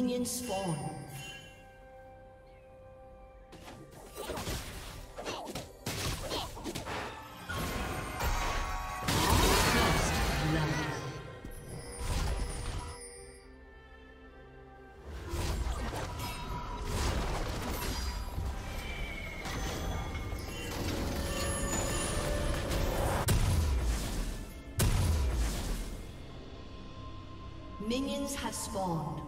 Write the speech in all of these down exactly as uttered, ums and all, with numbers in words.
minions spawn. Minions have spawned.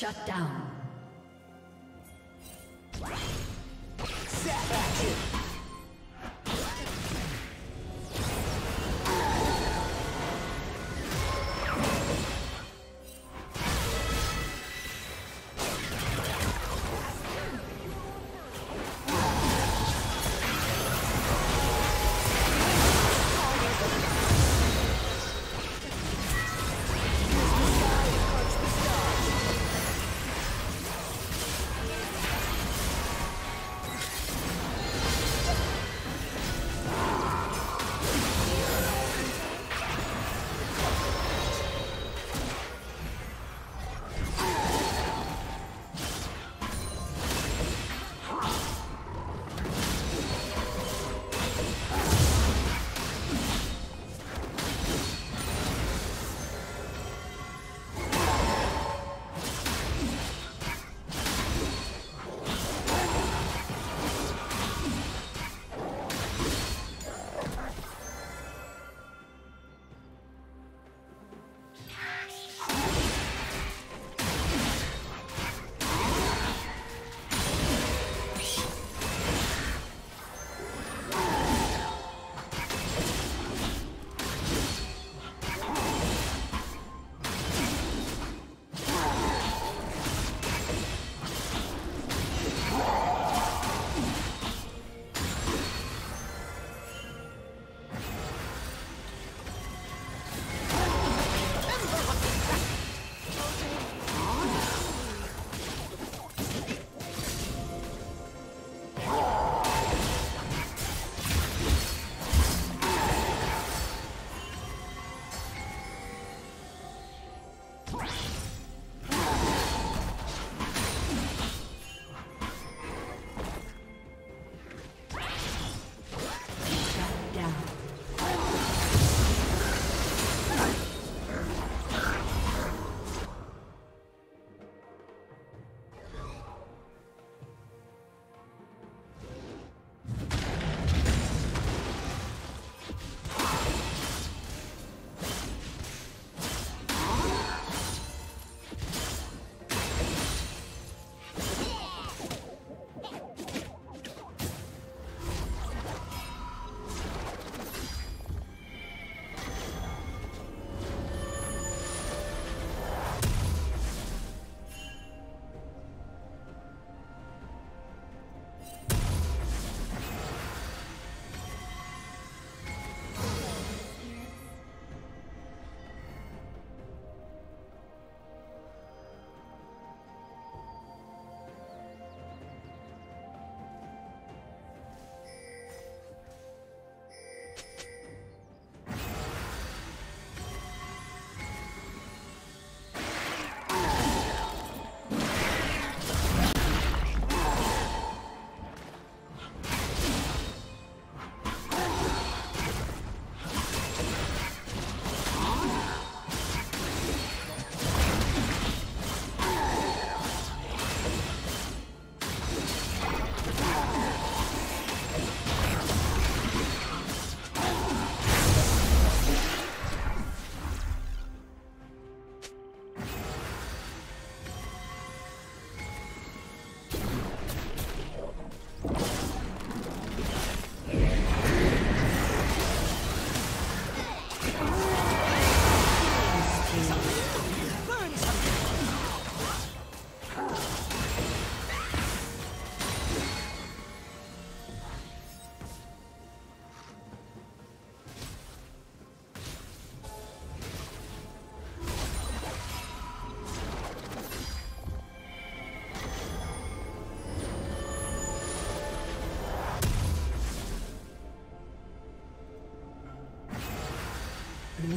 Shut down. Blue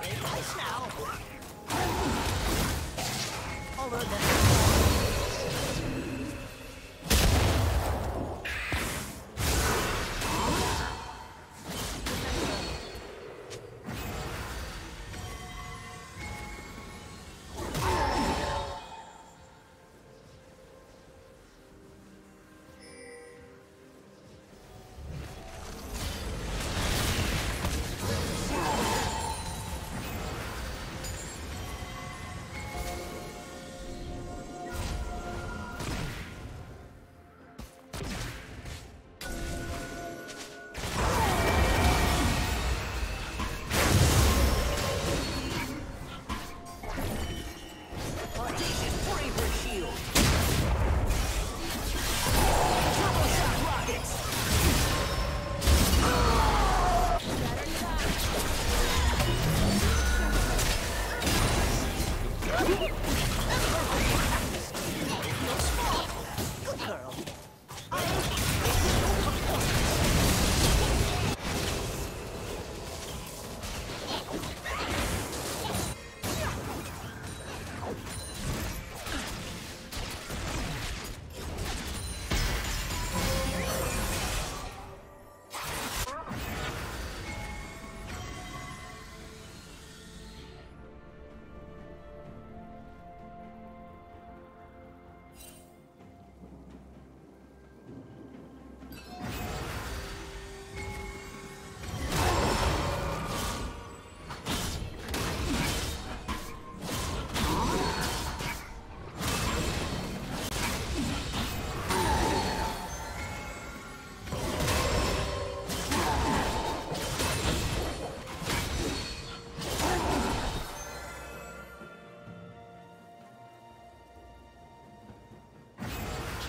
In place now. Over the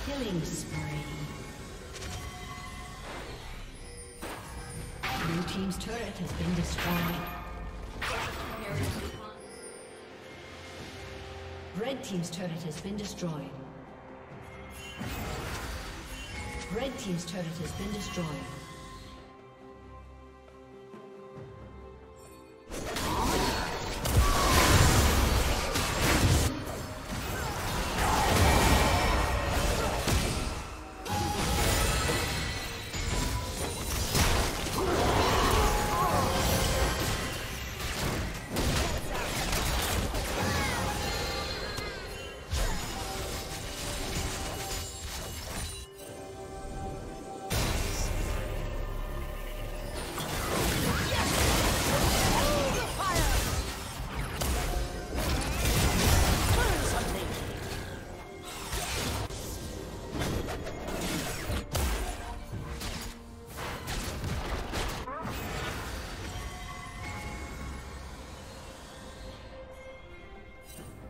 killing spree. Blue team's turret has been destroyed. Red team's turret has been destroyed. Red team's turret has been destroyed.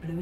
Blue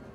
Three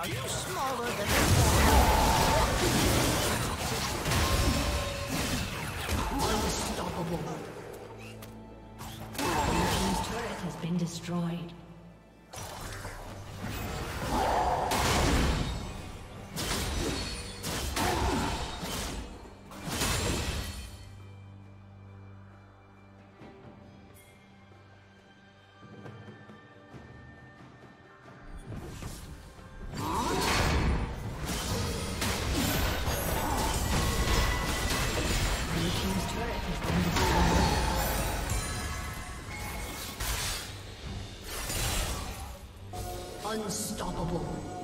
Are you smaller than before? Unstoppable. Your team's turret has been destroyed. Unstoppable.